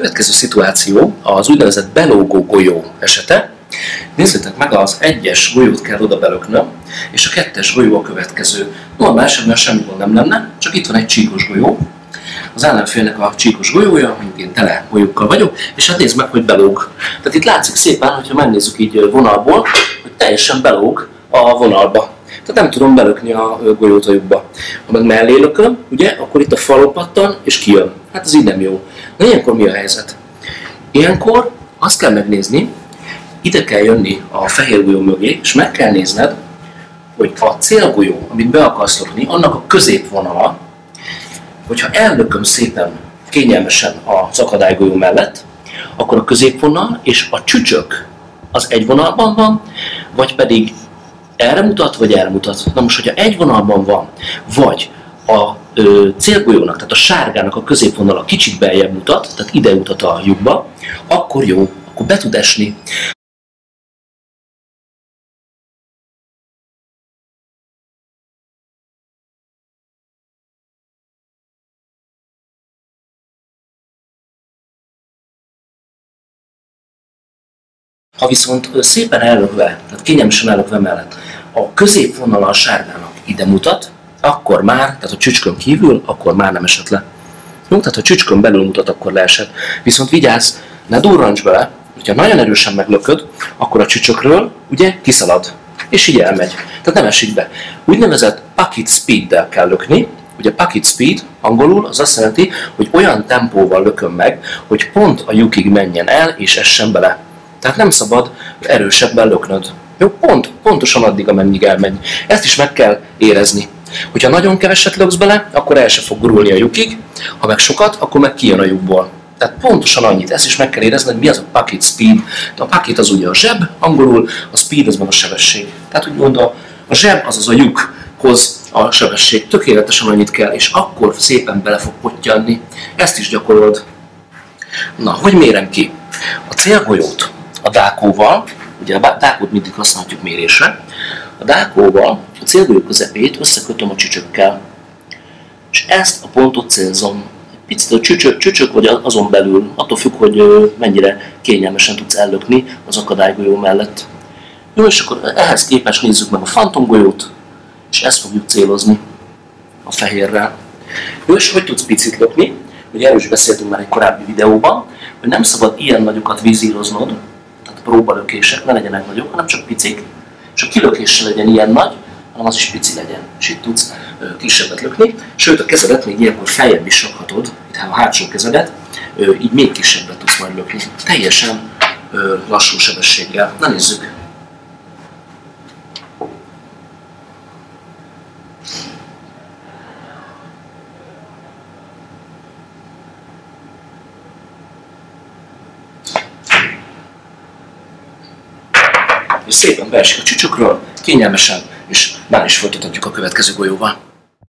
Következő szituáció az úgynevezett belógó golyó esete. Nézzétek meg, az egyes golyót kell oda belöknöm, és a kettes golyó a következő. Normál esetben semmi gond nem lenne, csak itt van egy csíkos golyó. Az ellenfélnek a csíkos golyója, mondjuk én tele golyókkal vagyok, és hát nézd meg, hogy belóg. Tehát itt látszik szépen, hogyha megnézzük így vonalból, hogy teljesen belóg a vonalba. Tehát nem tudom belökni a golyótajukba. Ha meg mellé lököm, ugye, akkor itt a falon pattan és kijön. Hát ez így nem jó. Na ilyenkor mi a helyzet? Ilyenkor azt kell megnézni, ide kell jönni a fehér golyó mögé, és meg kell nézned, hogy a célgolyó, amit be akarsz lökni, annak a középvonala, hogyha ellököm szépen kényelmesen az akadálygolyó mellett, akkor a középvonal és a csücsök az egy vonalban van, vagy pedig erre mutat, vagy erre mutat. Na most, hogyha egy vonalban van, vagy a célgolyónak, tehát a sárgának a középvonala kicsit beljebb mutat, tehát ide mutat a lyukba, akkor jó, akkor be tud esni. Ha viszont szépen ellökve, tehát kényelmesen ellökve mellett a középvonal a sárgának ide mutat, akkor már, tehát a csücskön kívül, akkor már nem esett le. Jó, tehát ha a csücskön belül mutat, akkor leesett. Viszont vigyázz, ne durrancs bele, hogyha nagyon erősen meglököd, akkor a csücsökről ugye kiszalad, és így elmegy. Tehát nem esik be. Úgynevezett Pocket Speed-del kell lökni. Ugye Pocket Speed angolul az azt jelenti, hogy olyan tempóval lököm meg, hogy pont a lyukig menjen el és essen bele. Tehát nem szabad erősebben löknöd. Jó, pontosan addig, ameddig elmegy. Ezt is meg kell érezni. Hogyha nagyon keveset löksz bele, akkor el se fog gurulni a lyukig, ha meg sokat, akkor meg kijön a lyukból. Tehát pontosan annyit, ezt is meg kell érezni, hogy mi az a Pocket Speed. De a Pocket az ugye a zseb, angolul, a Speed az meg a sebesség. Tehát úgy gondolom, a zseb az a lyukhoz a sebesség. Tökéletesen annyit kell, és akkor szépen bele fog pottyanni. Ezt is gyakorolod. Na, hogy mérem ki? A célgolyót a dákóval, ugye a dákót mindig használjuk mérésre, a dákóval a célgolyó közepét összekötöm a csücsökkel, és ezt a pontot célzom. Picit a csücsök vagy azon belül, attól függ, hogy mennyire kényelmesen tudsz ellökni az akadálygolyó mellett. Jó, és akkor ehhez képest nézzük meg a fantomgolyót, és ezt fogjuk célozni a fehérrel. Jó, és hogy tudsz picit lökni? Ugye erről is beszéltünk már egy korábbi videóban, hogy nem szabad ilyen nagyokat vízíroznod, próbalökések, ne legyenek nagyok, hanem csak picik. És a kilökés se legyen ilyen nagy, hanem az is pici legyen. És itt tudsz kisebbet lökni. Sőt, a kezedet még ilyenkor feljebb is rakhatod, itt a hátsó kezedet, így még kisebbet tudsz majd lökni. Teljesen lassú sebességgel. Na nézzük! És szépen beesik a csücsökről, kényelmesen, és már is folytatjuk a következő golyóval.